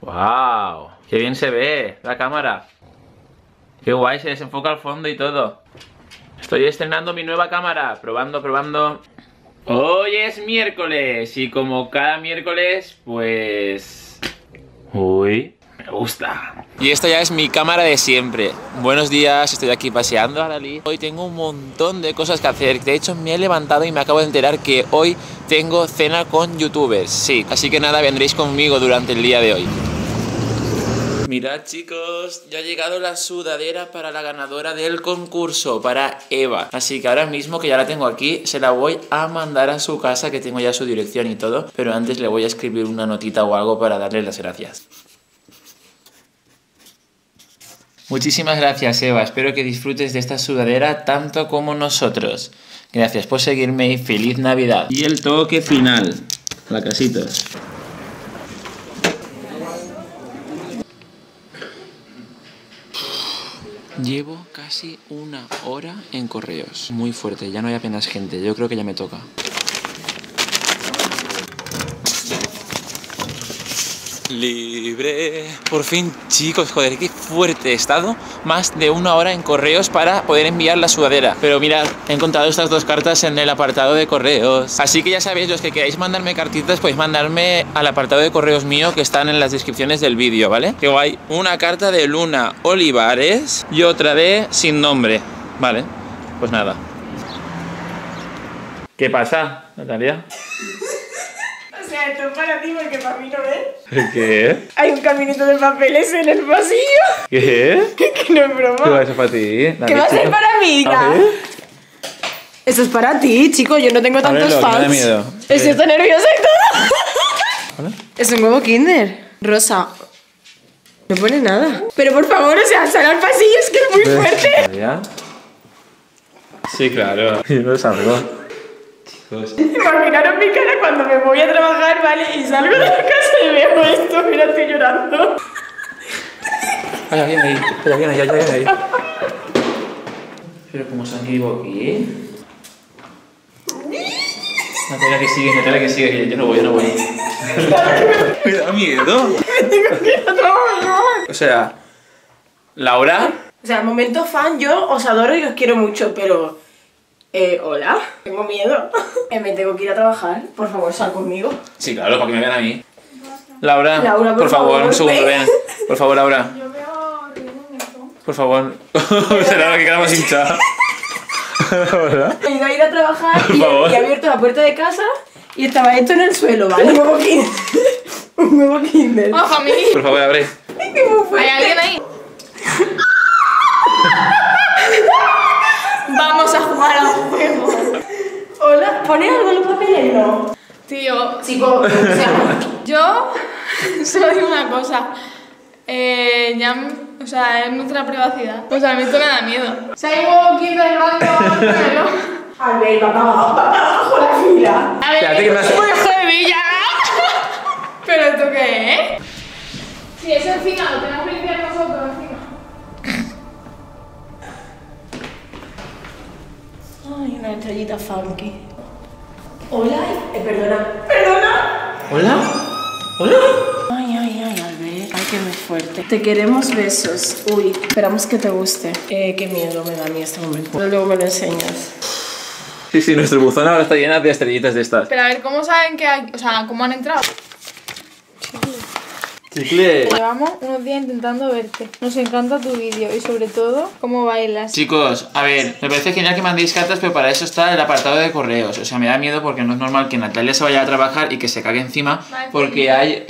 ¡Wow! ¡Qué bien se ve la cámara! ¡Qué guay! Se desenfoca al fondo y todo. Estoy estrenando mi nueva cámara. Probando, probando. Hoy es miércoles y como cada miércoles, pues... ¡Uy! Me gusta. Y esta ya es mi cámara de siempre. Buenos días, estoy aquí paseando a Dalí. Hoy tengo un montón de cosas que hacer. De hecho, me he levantado y me acabo de enterar que hoy tengo cena con youtubers. Sí, así que nada, vendréis conmigo durante el día de hoy. Mirad, chicos, ya ha llegado la sudadera para la ganadora del concurso, para Eva. Así que ahora mismo, que ya la tengo aquí, se la voy a mandar a su casa, que tengo ya su dirección y todo. Pero antes le voy a escribir una notita o algo para darle las gracias. Muchísimas gracias, Eva, espero que disfrutes de esta sudadera tanto como nosotros. Gracias por seguirme y feliz Navidad. Y el toque final, la casita. Llevo casi una hora en correos, muy fuerte, ya no hay apenas gente, yo creo que ya me toca. Libre, por fin, chicos, joder, qué fuerte he estado. Más de una hora en correos para poder enviar la sudadera. Pero mirad, he encontrado estas dos cartas en el apartado de correos. Así que ya sabéis, los que queráis mandarme cartitas, podéis mandarme al apartado de correos mío, que están en las descripciones del vídeo, ¿vale? Que guay. Una carta de Luna Olivares y otra de Sin Nombre. Vale, pues nada. ¿Qué pasa, Natalia? Esto es para ti, porque para mí no es. ¿Qué? Hay un caminito de papeles en el pasillo. ¿Qué? Que no es broma. ¿Qué va a ser para ti? ¿Qué va a ser para mí? Eso es para ti, chico. Yo no tengo tantos fans. Me da miedo. Estoy tan nerviosa y todo. ¿Hola? Es un huevo Kinder. Rosa. No pone nada. Pero por favor, o sea, sal al pasillo, es que es muy fuerte. ¿Sabía? Sí, claro. Yo lo salgo. Imaginaros mi cara cuando me voy a trabajar, ¿vale? Y salgo de la casa y veo esto. Mira, estoy llorando. Ahora viene ahí, ahora viene ahí, ahora viene ahí. Pero como sonido aquí. Natalia, que sigue, Natalia, que sigue. Yo no voy, yo no voy. Me da miedo. Me tengo que ir a trabajar. O sea, Laura. O sea, momento fan, yo os adoro y os quiero mucho, pero... hola, tengo miedo. Me tengo que ir a trabajar, por favor, sal conmigo. Sí, claro, para que me vean a mí. Laura, Laura, por favor, un segundo, ven. Por favor, Laura. Yo veo horrible en esto. Por favor. Laura, que quedamos hinchada. Hola. He ido a ir a trabajar y he abierto la puerta de casa y estaba esto en el suelo, ¿vale? Un nuevo Kinder. Un nuevo Kinder. ¡Ojo a mí! Por favor, abre. ¡Qué muy fuerte! ¿Hay alguien ahí? Vamos a jugar a un juego. Hola, ¿pones algo en los papeles? No. Tío, chico, o sea, yo soy una cosa. Ya, o sea, es nuestra privacidad. O sea, a mí esto me da miedo. Si hay un poquito del banco, a ver, papá, abajo la fila. A ver, que es un hijo de villa. ¿Pero esto qué es? Sí, eso encima, lo tenemos que limpiar nosotros encima. Ay, una estrellita funky. Hola, perdona. ¿Perdona? ¿Hola? ¿Hola? Ay, ay, ay, Albert. Ay, que muy fuerte. Te queremos, besos. Uy, esperamos que te guste. Qué miedo me da a mí este momento. Pero luego me lo enseñas. Sí, sí, nuestro buzón ahora está lleno de estrellitas de estas. Pero a ver, ¿cómo saben que hay? O sea, ¿cómo han entrado? Chicle. Llevamos unos días intentando verte. Nos encanta tu vídeo y sobre todo cómo bailas. Chicos, a ver, me parece genial que mandéis cartas, pero para eso está el apartado de correos. O sea, me da miedo porque no es normal que Natalia se vaya a trabajar y que se cague encima, porque hay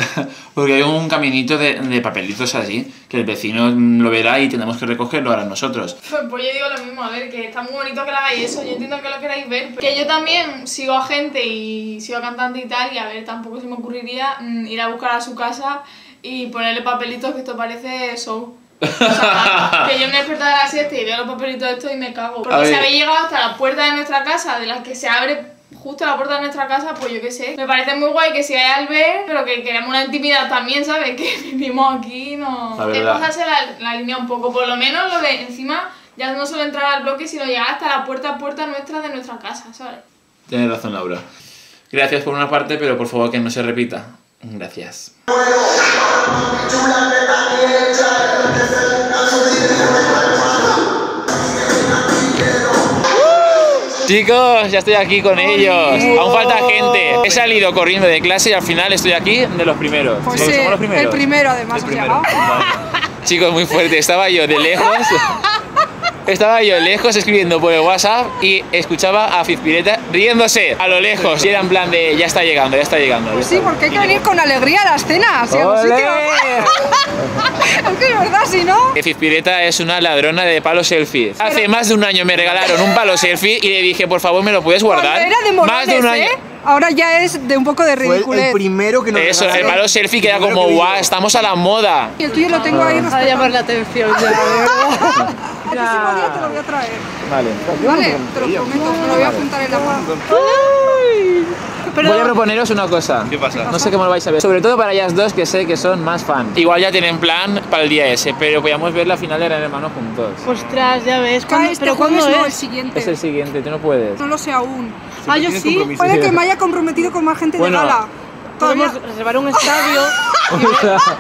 un caminito de papelitos así, que el vecino lo verá y tenemos que recogerlo ahora nosotros. Pues yo digo lo mismo, a ver, que está muy bonito que lo hagáis eso, yo entiendo que lo queráis ver, pero que yo también sigo a gente y sigo a cantante y tal, y a ver, tampoco se me ocurriría ir a buscar a su casa y ponerle papelitos, que esto parece show. O sea, que yo me he despertado de la siesta y veo los papelitos estos y me cago. Porque si habéis llegado hasta la puerta de nuestra casa, de las que se abre justo a la puerta de nuestra casa, pues yo qué sé. Me parece muy guay que sigáis al ver, pero que queremos una intimidad también, ¿sabes? Que vivimos aquí, no... Es pasarse la línea un poco, por lo menos lo de encima, ya no solo entrar al bloque, sino llegar hasta la puerta nuestra de nuestra casa, ¿sabes? Tienes razón, Laura. Gracias por una parte, pero por favor que no se repita. Gracias. Chicos, ya estoy aquí con ellos. Aún falta gente. He salido corriendo de clase y al final estoy aquí de los primeros. Pues sí, somos los primeros. El primero además. El primero. Chicos, muy fuerte. Estaba yo de lejos. Estaba yo lejos escribiendo por el WhatsApp y escuchaba a Fizpireta riéndose a lo lejos. Y era en plan de ya está llegando, ya está llegando. Pues sí, porque hay que venir con alegría a las cenas. Aunque es verdad, si no... Fizpireta es una ladrona de palos selfie. Pero... hace más de un año me regalaron un palo selfie y le dije, por favor, ¿me lo puedes guardar? Era de Morales, más de un año. Ahora ya es de un poco de ridiculez. El primero que nos eso, el palo selfie queda como, guau, estamos a la moda. Y el tuyo lo tengo ahí. Para llamar la atención. El próximo día te lo voy a traer. Vale. Vale, te lo prometo, me lo voy a juntar en la mano. Voy a proponeros una cosa. ¿Qué pasa? No sé cómo lo vais a ver. Sobre todo para ellas dos que sé que son más fan. Igual ya tienen plan para el día ese, pero podíamos ver la final de Gran Hermano juntos. Ostras, ya ves. ¿Pero cuándo es? No, el siguiente. Es el siguiente, tú no puedes. No lo sé aún. Ah, yo sí. Puede que me haya comprometido con más gente de gala. Podemos reservar un estadio.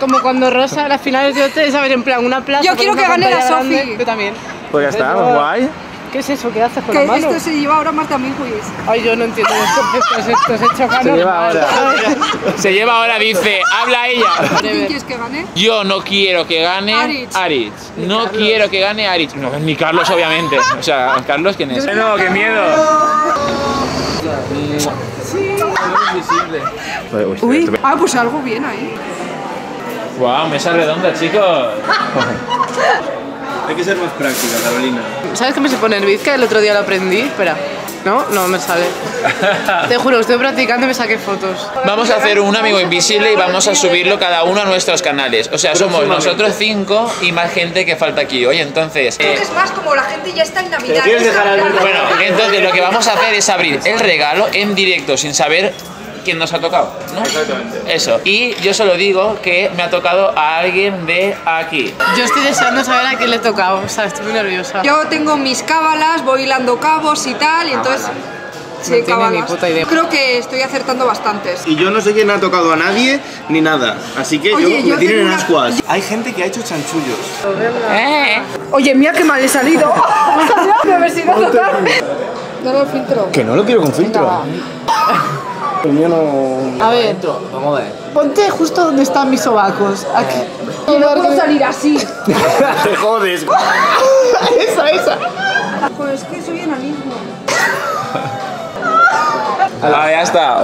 Como cuando Rosa, las finales de OT, ¿sabes? En plan, una plaza. Yo quiero que gane la Sofía. Yo también. Pues ya está, guay. ¿Qué es eso? ¿Qué haces con la mano? Que esto se lleva ahora más de a mil juegos. Ay, yo no entiendo esto es hecho ganas. Se lleva ahora. Se lleva ahora, dice. Habla ella. ¿Quién quieres que gane? Yo no quiero que gane Aritz. No quiero que gane Aritz. No, ni Carlos, obviamente. O sea, ¿Carlos quién es? No, qué miedo. Sí. Uy, pues algo bien ahí. Wow, mesa redonda, chicos. Hay que ser más práctica, Carolina. ¿Sabes cómo se pone el bizca? El otro día lo aprendí. Espera. No, no me sale. Te juro, estoy practicando y me saqué fotos. Vamos a hacer un amigo invisible y vamos a subirlo cada uno a nuestros canales. O sea, somos nosotros 5 y más gente que falta aquí hoy, entonces... Es más, como la gente ya está en Navidad. Bueno, entonces lo que vamos a hacer es abrir el regalo en directo sin saber quién nos ha tocado, ¿no? Exactamente. Eso. Y yo solo digo que me ha tocado a alguien de aquí. Yo estoy deseando saber a quién le he tocado, o sea, estoy muy nerviosa. Yo tengo mis cábalas, voy hilando cabos y tal, y entonces... sí, no tengo ni puta idea. Creo que estoy acertando bastantes. Y yo no sé quién ha tocado a nadie ni nada. Así que oye, yo me tienen en ascuas. Hay gente que ha hecho chanchullos. Oye, mira qué mal he salido. A ver si no tocar. Dame el filtro. Que no lo quiero con filtro. El mío no... A ver, vamos a ver. Ponte justo donde están mis sobacos. Aquí. Y no puedo salir así. Te jodes. Esa. Joder, es que soy enanismo. Ah, ya está.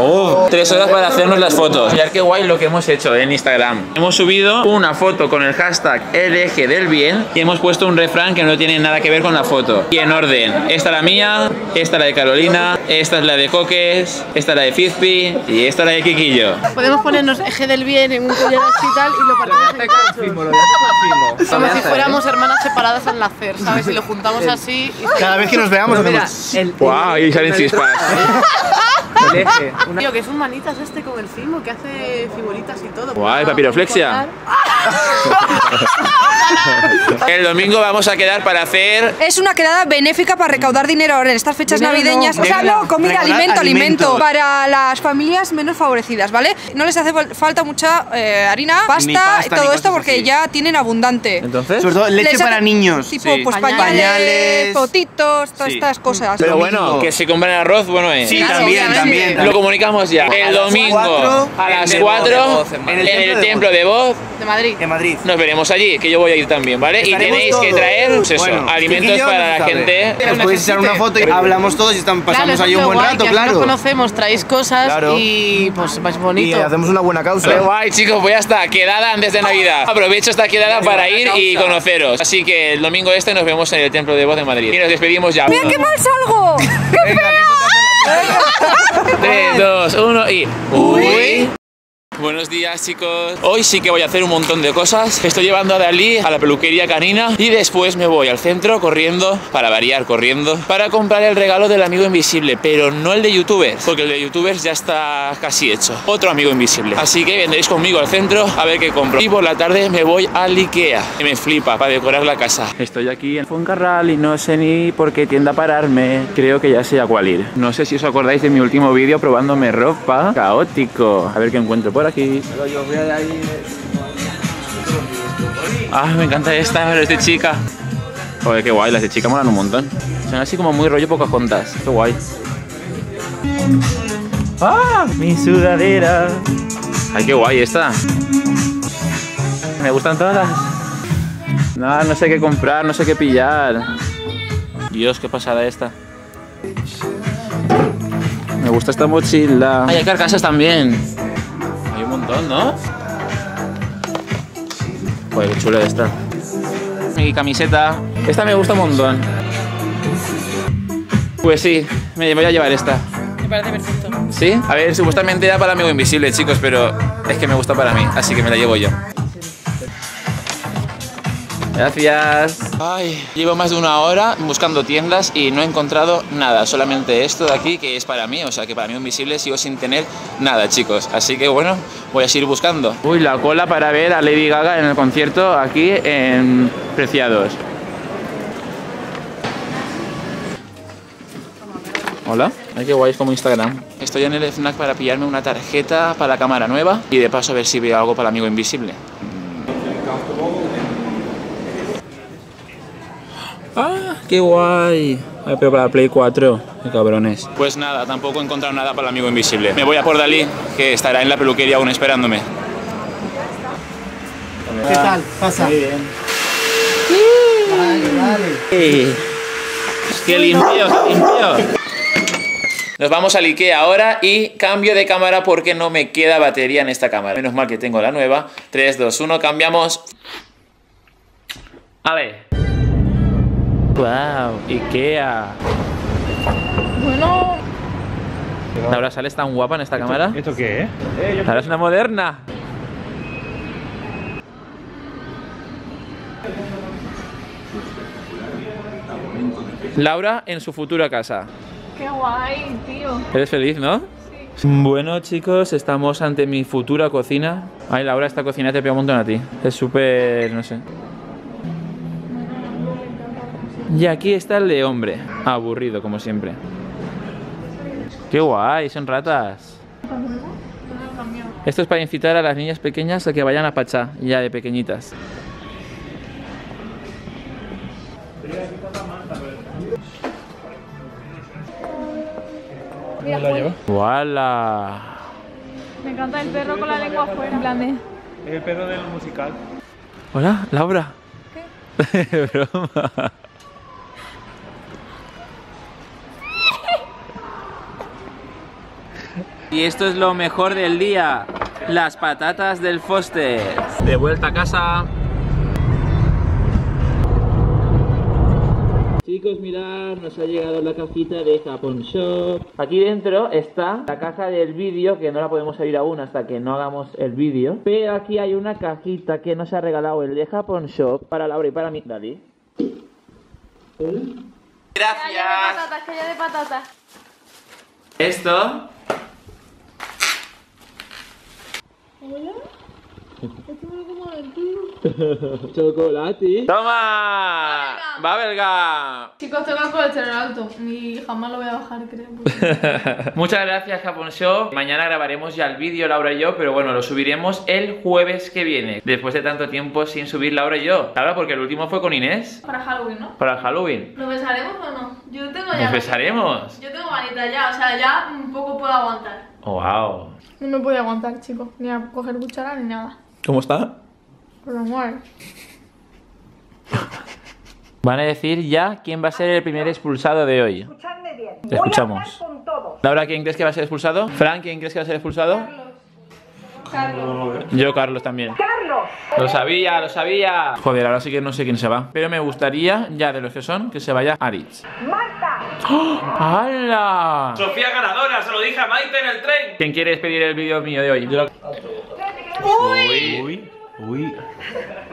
3 horas para hacernos las fotos. Mirad qué guay lo que hemos hecho en Instagram. Hemos subido una foto con el hashtag el eje del bien y hemos puesto un refrán que no tiene nada que ver con la foto. Y en orden. Esta es la mía, esta es la de Carolina, esta es la de Coques, esta es la de Fizpi y esta es la de Quiquillo. Podemos ponernos eje del bien en un collar así y tal y lo partimos en como si fuéramos hermanas separadas al nacer, ¿sabes? Y lo juntamos así. Cada vez que nos veamos hacemos... ¡Wow! Y salen chispas. Tío, que son manitas este con el cimo, que hace figuritas y todo. Guay, papiroflexia. El domingo vamos a quedar para hacer... Es una quedada benéfica para recaudar dinero ahora en estas fechas navideñas. O sea, no, comida, alimento. Para las familias menos favorecidas, ¿vale? No les hace falta mucha harina, pasta, todo esto porque ya tienen abundante. Entonces, sobre todo leche para niños. Tipo, pues pañales, potitos, todas estas cosas. Pero bueno, que se compren arroz, bueno es. Sí, también. Lo comunicamos ya. El domingo a las 4 en el templo de voz de Madrid. Nos veremos allí, que yo voy a ir también, ¿vale? Y tenéis que traer pues eso, bueno, alimentos para la gente. Os podéis echar una foto y hablamos todos y pasamos ahí un buen rato, claro. Nos conocemos, traéis cosas y pues más bonito. Y hacemos una buena causa. Pero guay, chicos, voy hasta quedada antes de Navidad. Aprovecho esta quedada para ir y conoceros. Así que el domingo este nos vemos en el templo de voz de Madrid. Y nos despedimos ya. ¡Mira qué mal salgo! ¡Qué feo! 3, 2, 1 y... ¡Uy! Buenos días, chicos. Hoy sí que voy a hacer un montón de cosas. Estoy llevando a Dalí a la peluquería canina y después me voy al centro corriendo, para variar corriendo, para comprar el regalo del amigo invisible, pero no el de youtubers, porque el de youtubers ya está casi hecho. Otro amigo invisible. Así que vendréis conmigo al centro a ver qué compro. Y por la tarde me voy al IKEA, que me flipa, para decorar la casa. Estoy aquí en Fuencarral y no sé ni por qué tienda a pararme. Creo que ya sé a cuál ir. No sé si os acordáis de mi último vídeo probándome ropa. Caótico. A ver qué encuentro por aquí. Pero yo voy a ir... Ah, me encanta esta, pero es de chica. Joder, qué guay, las de chica molan un montón. Son así como muy rollo Pocahontas, qué guay. ¡Ah! Mi sudadera. Ay, qué guay esta. Me gustan todas. No, no sé qué comprar, no sé qué pillar. Dios, qué pasada esta. Me gusta esta mochila. Ay, hay carcasas también. Hay un montón, ¿no? Joder, qué chula esta. Mi camiseta. Esta me gusta un montón. Pues sí, me voy a llevar esta. Me parece perfecto. ¿Sí? A ver, supuestamente era para Amigo Invisible, chicos, pero es que me gusta para mí, así que me la llevo yo. Gracias. Ay, llevo más de una hora buscando tiendas y no he encontrado nada. Solamente esto de aquí que es para mí. O sea que para mí Invisible sigo sin tener nada, chicos. Así que bueno, voy a seguir buscando. Uy, la cola para ver a Lady Gaga en el concierto aquí en Preciados. Hola. Ay, qué guay, es como Instagram. Estoy en el FNAC para pillarme una tarjeta para la cámara nueva y de paso a ver si veo algo para Amigo Invisible. ¡Ah, qué guay! Ay, pero para Play 4, qué cabrones. Pues nada, tampoco he encontrado nada para el Amigo Invisible. Me voy a por Dalí, que estará en la peluquería aún esperándome. ¿Qué tal? Pasa. Muy bien. Vale, vale. Sí. ¡Qué limpio, qué limpio! Nos vamos al IKEA ahora y cambio de cámara porque no me queda batería en esta cámara. Menos mal que tengo la nueva. 3, 2, 1, cambiamos. A ver. Wow, IKEA. Bueno. Laura, ¿sales tan guapa en esta cámara? ¿Esto qué es? Laura es una moderna. Laura en su futura casa. Qué guay, tío. Eres feliz, ¿no? Sí. Bueno, chicos, estamos ante mi futura cocina. Ay, Laura, esta cocina te pega un montón a ti. Es súper, no sé. Y aquí está el de hombre. Aburrido, como siempre. ¡Qué guay! Son ratas. Esto es para incitar a las niñas pequeñas a que vayan a Pachá, ya de pequeñitas. ¡Wala! Me encanta el perro con la lengua afuera. En plan de... Es el perro del musical. Hola, Laura. ¿Qué? Broma. Y esto es lo mejor del día, las patatas del Foster. De vuelta a casa. Chicos, mirad, nos ha llegado la cajita de Japonshop. Aquí dentro está la caja del vídeo, que no la podemos abrir aún hasta que no hagamos el vídeo. Pero aquí hay una cajita que nos ha regalado el de Japonshop para Laura y para mí. Dalí. Gracias. Que haya de patatas. Esto... ¿Hola? Esto me lo como el tío. ¡Chocolate! ¡Toma! ¡Va, belga! Chicos, tengo el colesterol alto y jamás lo voy a bajar, creo. Porque... Muchas gracias, Japonshop. Mañana grabaremos ya el vídeo, Laura y yo, pero bueno, lo subiremos el jueves que viene. Después de tanto tiempo sin subir Laura y yo. Claro, porque el último fue con Inés. Para Halloween, ¿no? Para Halloween. ¿Lo besaremos o no? Yo tengo ya... ¿Nos besaremos? Yo tengo manita ya, o sea, ya un poco puedo aguantar. ¡Wow! No me puedo aguantar, chicos, ni a coger cuchara ni nada. ¿Cómo está? Por amor. Van a decir ya quién va a ser el primer expulsado de hoy. Escuchadme bien. Te escuchamos. Laura, ¿quién crees que va a ser expulsado? Frank, ¿quién crees que va a ser expulsado? Carlos. Yo, Carlos también. ¡Carlos! Lo sabía, lo sabía. Joder, ahora sí que no sé quién se va. Pero me gustaría, ya de los que son, que se vaya Aritz. ¡Marta! ¡Oh! ¡Hala! Sofía ganadora, se lo dije a Maite en el tren. ¿Quién quiere despedir el vídeo mío de hoy? Uy. Uy. Uy.